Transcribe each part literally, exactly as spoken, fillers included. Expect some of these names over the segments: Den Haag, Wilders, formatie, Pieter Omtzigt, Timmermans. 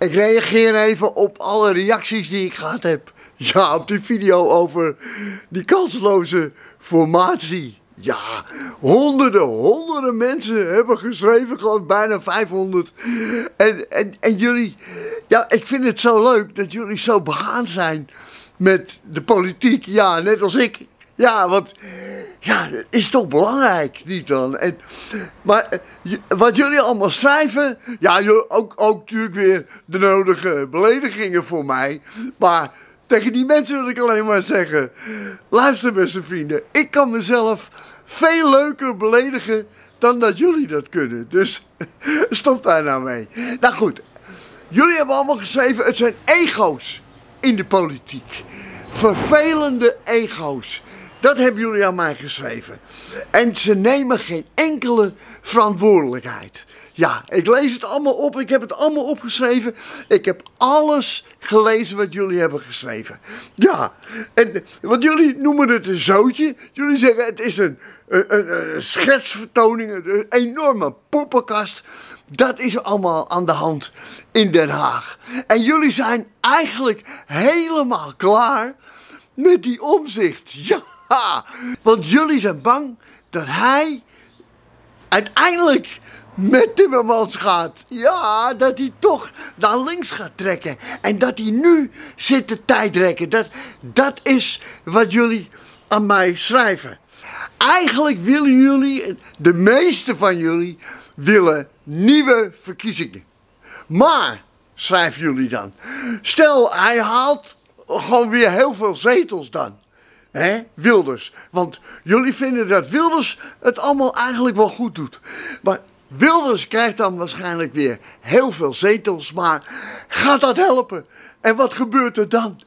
Ik reageer even op alle reacties die ik gehad heb. Ja, op die video over die kansloze formatie. Ja, honderden, honderden mensen hebben geschreven, geloof ik, bijna vijfhonderd. En, en, en jullie, ja, ik vind het zo leuk dat jullie zo begaan zijn met de politiek. Ja, net als ik. Ja, want, ja, dat is toch belangrijk, niet dan? En, maar wat jullie allemaal schrijven, ja, ook, ook natuurlijk weer de nodige beledigingen voor mij, maar... Tegen die mensen wil ik alleen maar zeggen, luister beste vrienden, ik kan mezelf veel leuker beledigen dan dat jullie dat kunnen. Dus stop daar nou mee. Nou goed, jullie hebben allemaal geschreven, het zijn ego's in de politiek. Vervelende ego's. Dat hebben jullie aan mij geschreven. En ze nemen geen enkele verantwoordelijkheid. Ja, ik lees het allemaal op. Ik heb het allemaal opgeschreven. Ik heb alles gelezen wat jullie hebben geschreven. Ja, en want jullie noemen het een zootje. Jullie zeggen het is een, een, een schetsvertoning, een enorme poppenkast. Dat is allemaal aan de hand in Den Haag. En jullie zijn eigenlijk helemaal klaar met die Omtzigt. Ja, want jullie zijn bang dat hij uiteindelijk... met Timmermans gaat. Ja, dat hij toch naar links gaat trekken. En dat hij nu zit te tijdrekken. Dat, dat is wat jullie aan mij schrijven. Eigenlijk willen jullie, de meeste van jullie, willen nieuwe verkiezingen. Maar, schrijven jullie dan, stel hij haalt gewoon weer heel veel zetels dan. Hè, Wilders. Want jullie vinden dat Wilders het allemaal eigenlijk wel goed doet. Maar... Wilders krijgt dan waarschijnlijk weer heel veel zetels, maar gaat dat helpen? En wat gebeurt er dan?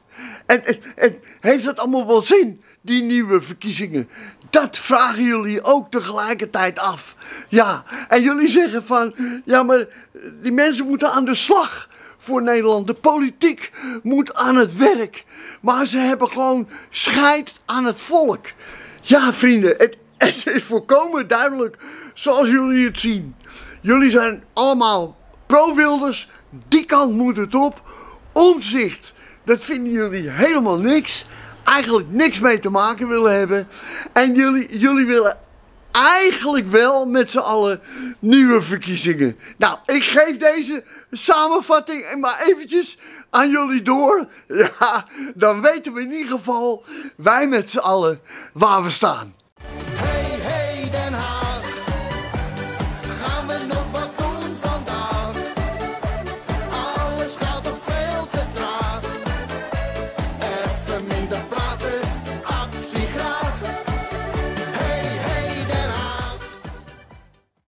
En, en, en heeft dat allemaal wel zin, die nieuwe verkiezingen? Dat vragen jullie ook tegelijkertijd af. Ja, en jullie zeggen van, ja maar die mensen moeten aan de slag voor Nederland. De politiek moet aan het werk. Maar ze hebben gewoon scheid aan het volk. Ja vrienden, het Het is volkomen duidelijk zoals jullie het zien. Jullie zijn allemaal pro-Wilders. Die kant moet het op. Omtzigt, dat vinden jullie helemaal niks. Eigenlijk niks mee te maken willen hebben. En jullie, jullie willen eigenlijk wel met z'n allen nieuwe verkiezingen. Nou, ik geef deze samenvatting maar eventjes aan jullie door. Ja, dan weten we in ieder geval, wij met z'n allen, waar we staan.